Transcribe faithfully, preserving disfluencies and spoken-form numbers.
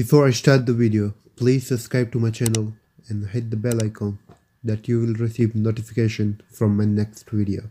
Before I start the video, please subscribe to my channel and hit the bell icon that you will receive notification from my next video.